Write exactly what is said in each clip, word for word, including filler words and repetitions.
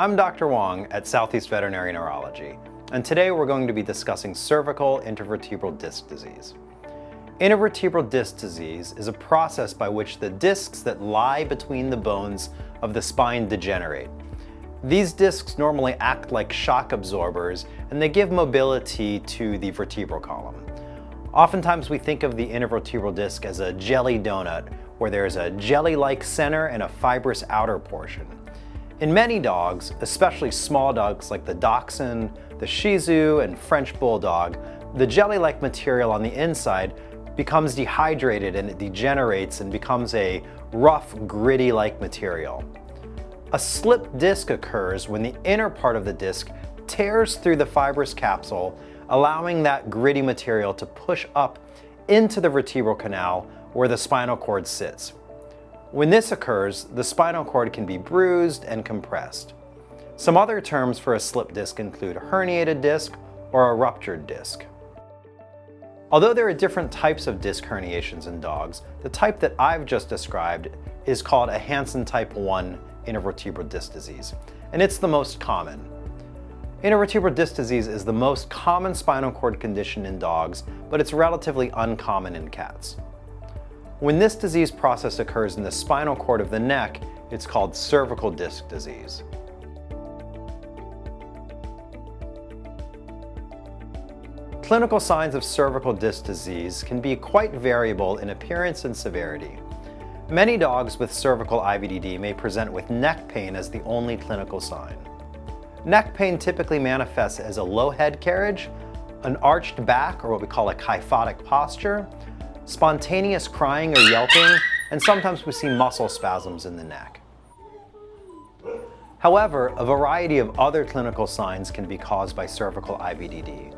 I'm Doctor Wong at Southeast Veterinary Neurology, and today we're going to be discussing cervical intervertebral disc disease. Intervertebral disc disease is a process by which the discs that lie between the bones of the spine degenerate. These discs normally act like shock absorbers, and they give mobility to the vertebral column. Oftentimes we think of the intervertebral disc as a jelly donut, where there's a jelly-like center and a fibrous outer portion. In many dogs, especially small dogs like the Dachshund, the Shih Tzu, and French Bulldog, the jelly-like material on the inside becomes dehydrated and it degenerates and becomes a rough, gritty-like material. A slip disc occurs when the inner part of the disc tears through the fibrous capsule, allowing that gritty material to push up into the vertebral canal where the spinal cord sits. When this occurs, the spinal cord can be bruised and compressed. Some other terms for a slip disc include a herniated disc or a ruptured disc. Although there are different types of disc herniations in dogs, the type that I've just described is called a Hansen type one intervertebral disc disease, and it's the most common. Intervertebral disc disease is the most common spinal cord condition in dogs, but it's relatively uncommon in cats. When this disease process occurs in the spinal cord of the neck, it's called cervical disc disease. Clinical signs of cervical disc disease can be quite variable in appearance and severity. Many dogs with cervical I V D D may present with neck pain as the only clinical sign. Neck pain typically manifests as a low head carriage, an arched back, or what we call a kyphotic posture, spontaneous crying or yelping, and sometimes we see muscle spasms in the neck. However, a variety of other clinical signs can be caused by cervical I V D D.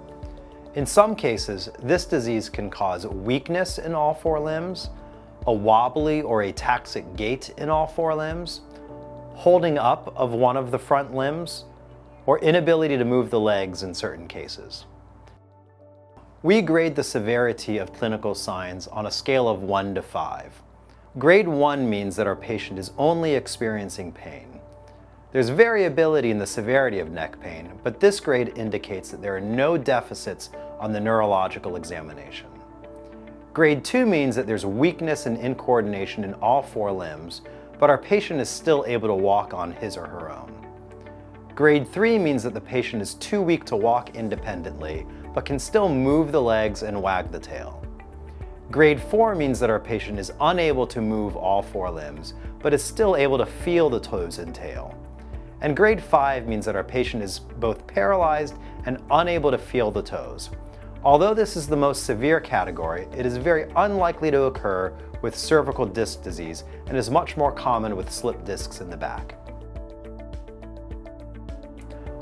In some cases, this disease can cause weakness in all four limbs, a wobbly or ataxic gait in all four limbs, holding up of one of the front limbs, or inability to move the legs in certain cases. We grade the severity of clinical signs on a scale of one to five. Grade one means that our patient is only experiencing pain. There's variability in the severity of neck pain, but this grade indicates that there are no deficits on the neurological examination. Grade two means that there's weakness and incoordination in all four limbs, but our patient is still able to walk on his or her own. Grade three means that the patient is too weak to walk independently, but can still move the legs and wag the tail. Grade four means that our patient is unable to move all four limbs, but is still able to feel the toes and tail. And grade five means that our patient is both paralyzed and unable to feel the toes. Although this is the most severe category, it is very unlikely to occur with cervical disc disease and is much more common with slip discs in the back.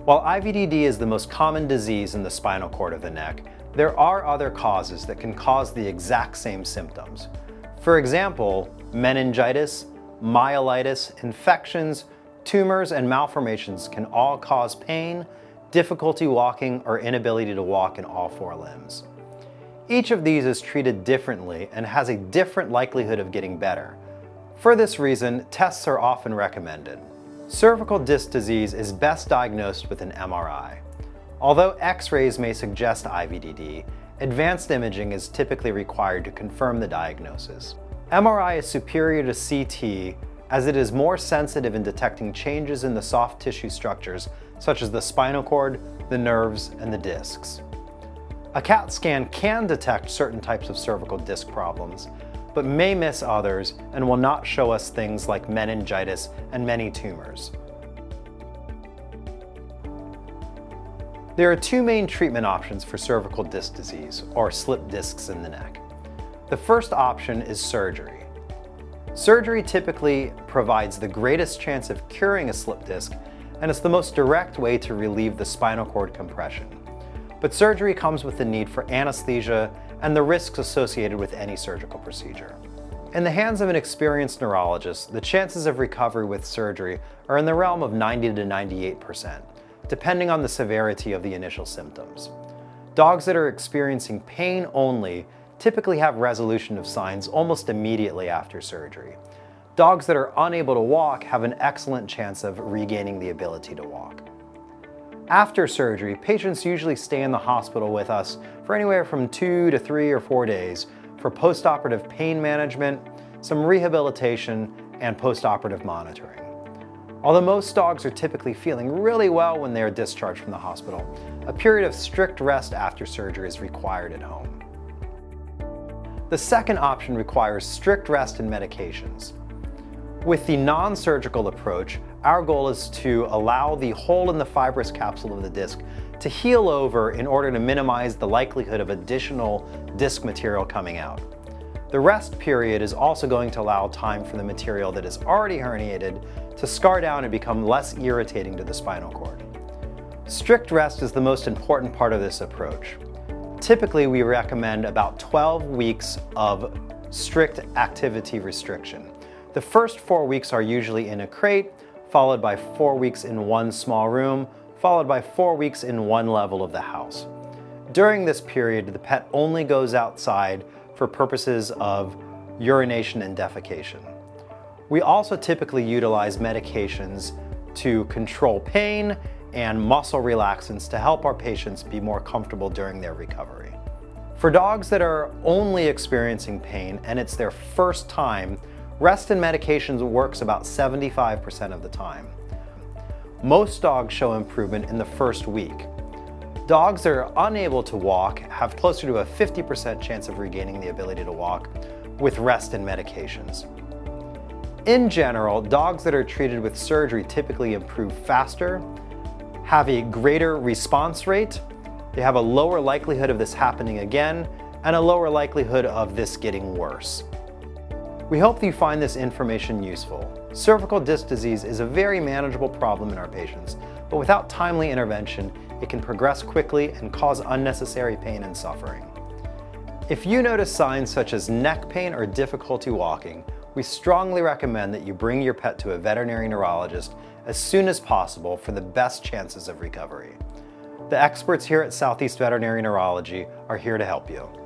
While I V D D is the most common disease in the spinal cord of the neck, there are other causes that can cause the exact same symptoms. For example, meningitis, myelitis, infections, tumors, and malformations can all cause pain, difficulty walking, or inability to walk in all four limbs. Each of these is treated differently and has a different likelihood of getting better. For this reason, tests are often recommended. Cervical disc disease is best diagnosed with an M R I. Although X-rays may suggest I V D D, advanced imaging is typically required to confirm the diagnosis. M R I is superior to C T as it is more sensitive in detecting changes in the soft tissue structures such as the spinal cord, the nerves, and the discs. A CAT scan can detect certain types of cervical disc problems, but may miss others and will not show us things like meningitis and many tumors. There are two main treatment options for cervical disc disease, or slip discs in the neck. The first option is surgery. Surgery typically provides the greatest chance of curing a slip disc, and it's the most direct way to relieve the spinal cord compression. But surgery comes with the need for anesthesia and the risks associated with any surgical procedure. In the hands of an experienced neurologist, the chances of recovery with surgery are in the realm of ninety to ninety-eight percent, depending on the severity of the initial symptoms. Dogs that are experiencing pain only typically have resolution of signs almost immediately after surgery. Dogs that are unable to walk have an excellent chance of regaining the ability to walk. After surgery, patients usually stay in the hospital with us for anywhere from two to three or four days for postoperative pain management, some rehabilitation, and postoperative monitoring. Although most dogs are typically feeling really well when they are discharged from the hospital, a period of strict rest after surgery is required at home. The second option requires strict rest and medications. With the non-surgical approach, our goal is to allow the hole in the fibrous capsule of the disc to heal over in order to minimize the likelihood of additional disc material coming out. The rest period is also going to allow time for the material that is already herniated to scar down and become less irritating to the spinal cord. Strict rest is the most important part of this approach. Typically, we recommend about twelve weeks of strict activity restriction. The first four weeks are usually in a crate, followed by four weeks in one small room, followed by four weeks in one level of the house. During this period, the pet only goes outside for purposes of urination and defecation. We also typically utilize medications to control pain and muscle relaxants to help our patients be more comfortable during their recovery. For dogs that are only experiencing pain and it's their first time, rest and medications works about seventy-five percent of the time. Most dogs show improvement in the first week. Dogs that are unable to walk have closer to a fifty percent chance of regaining the ability to walk with rest and medications. In general, dogs that are treated with surgery typically improve faster, have a greater response rate, they have a lower likelihood of this happening again, and a lower likelihood of this getting worse. We hope that you find this information useful. Cervical disc disease is a very manageable problem in our patients, but without timely intervention, it can progress quickly and cause unnecessary pain and suffering. If you notice signs such as neck pain or difficulty walking, we strongly recommend that you bring your pet to a veterinary neurologist as soon as possible for the best chances of recovery. The experts here at Southeast Veterinary Neurology are here to help you.